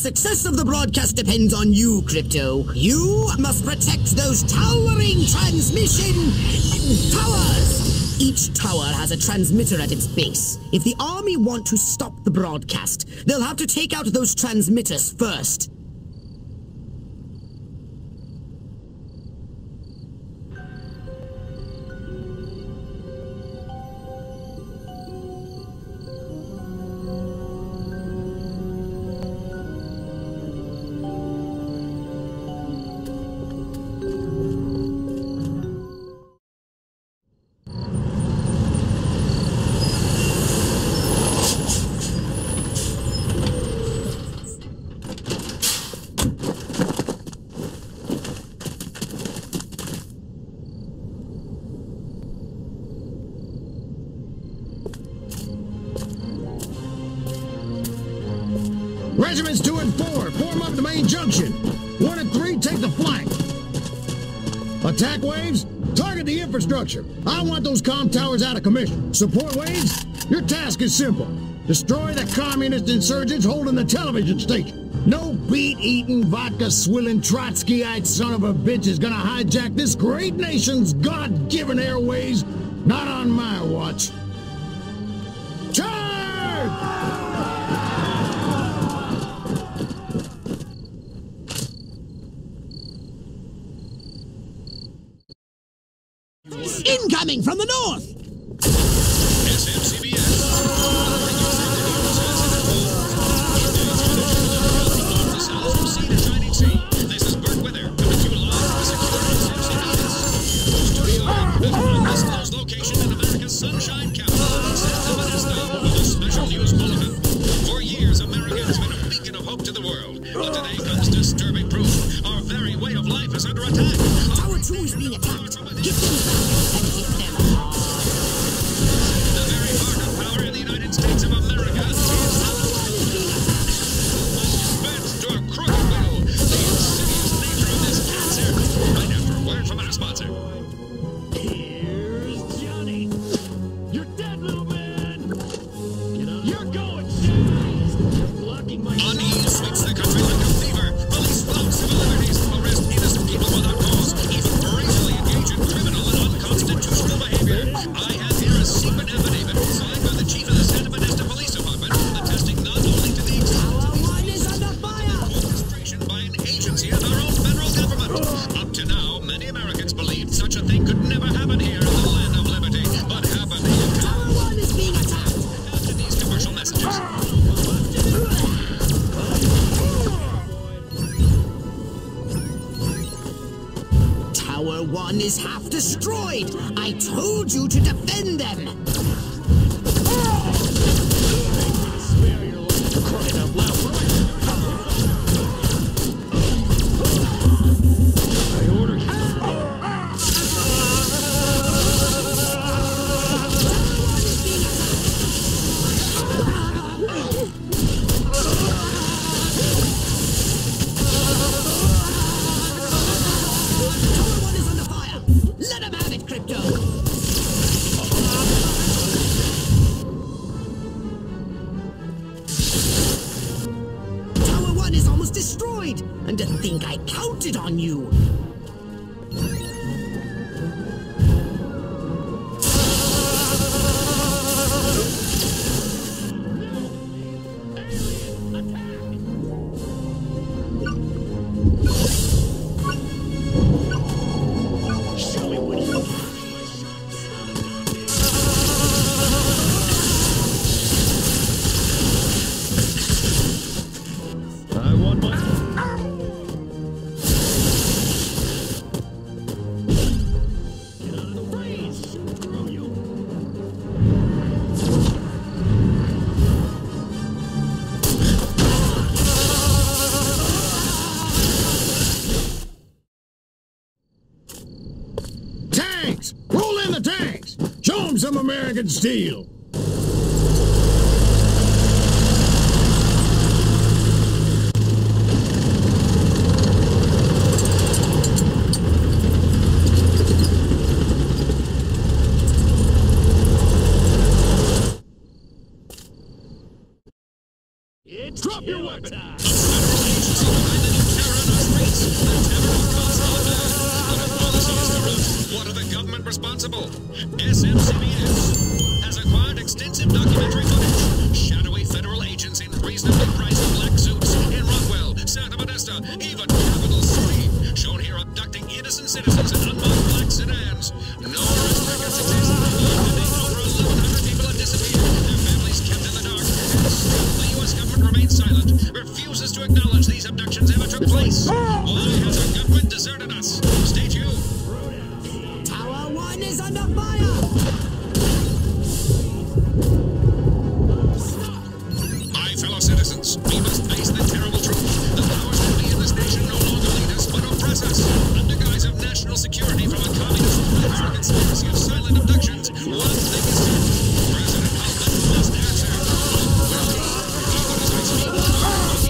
success of the broadcast depends on you, Crypto. You must protect those towering transmission towers. Each tower has a transmitter at its base. If the army want to stop the broadcast, they'll have to take out those transmitters first. Regiments 2 and 4, form up the main junction. 1 and 3, take the flank. Attack waves, target the infrastructure. I want those comm towers out of commission. Support waves, your task is simple. Destroy the communist insurgents holding the television station. No beet-eating, vodka-swilling, Trotskyite son of a bitch is gonna hijack this great nation's God-given airways. Not on my watch. Incoming from the north! SMCBS. This is Bert Weather, coming to you live from security at SMCBS. Studio at this closed location in America's Sunshine Capital, Santa Monica, with a special news bulletin. For years, America has been a beacon of hope to the world, but today comes disturbing proof. Our very way of life is under attack. Our tool is being attacked. Get them back. The very heart of power in the United States of America is unleashed to a crooked will, the insidious nature of this cancer. Right after a word from our sponsor. Here's Johnny. You're dead, little man. Get up. You're going down. You're blocking my unease sweeps the country like a fever. Police flout civil liberties, arrest innocent people without cause, even brazenly engage in criminal and unconstitutional behavior. I have here a secret affidavit signed by the chief of the Santa Monica Police Department, attesting not only to the existence of these incidents, but to the orchestration by an agency of our own federal government. Up to now, many Americans believed such a thing could never happen here in the land of liberty, but happened here. Tower 1 is being attacked. After these commercial messages. Tower 1 is half destroyed! I told you to defend them! Spare your life for crying out loud. I order you. And to think I counted on you! Roll in the tanks! Show them some American steel! Drop your weapon! citizens in unmarked black sedans. No arrest records exist. Over 1,100 people have disappeared, their families kept in the dark. Still, the U.S. government remains silent, refuses to acknowledge these abductions ever took place. Why has our government deserted us? Stay tuned. Tower 1 is under fire! My fellow citizens, we must face the terrible truth. The powers that be in this nation no longer lead us, but oppress us. Under guise of national security from a communist movement or conspiracy of silent abductions, one thing is certain. President Lincoln must answer. Even as I speak, our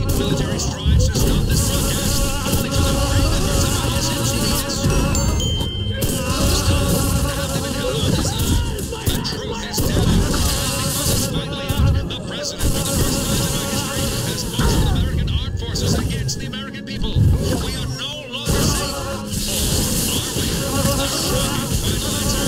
elite military strives to stop this broadcast, only for the prey that there's a SMCBS. Still, have they been held on this long? The truth is telling. Because it's finally out, the president, for the first time in our history, has marshaled American armed forces against the American people. We are no longer safe. Or are we? The shocking final answer.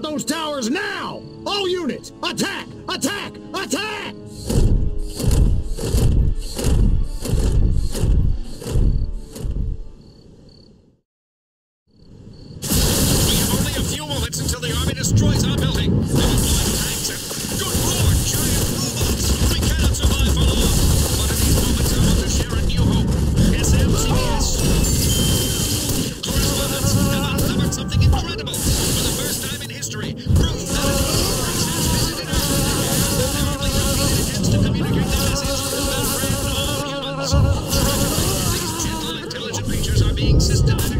Those towers now! All units, attack! Attack! Attack! We have only a few moments until the army destroys our building. They're deploying tanks and, good lord, giant robots! We cannot survive for long! But in these moments, I want to share a new hope. SMCBS. Correspondents have uncovered something incredible. For the first time in history, proof that an evil race has visited Earth. Their terribly repeated attempts to communicate their message have been read to all humans. Tragically, these gentle, intelligent creatures are being systematically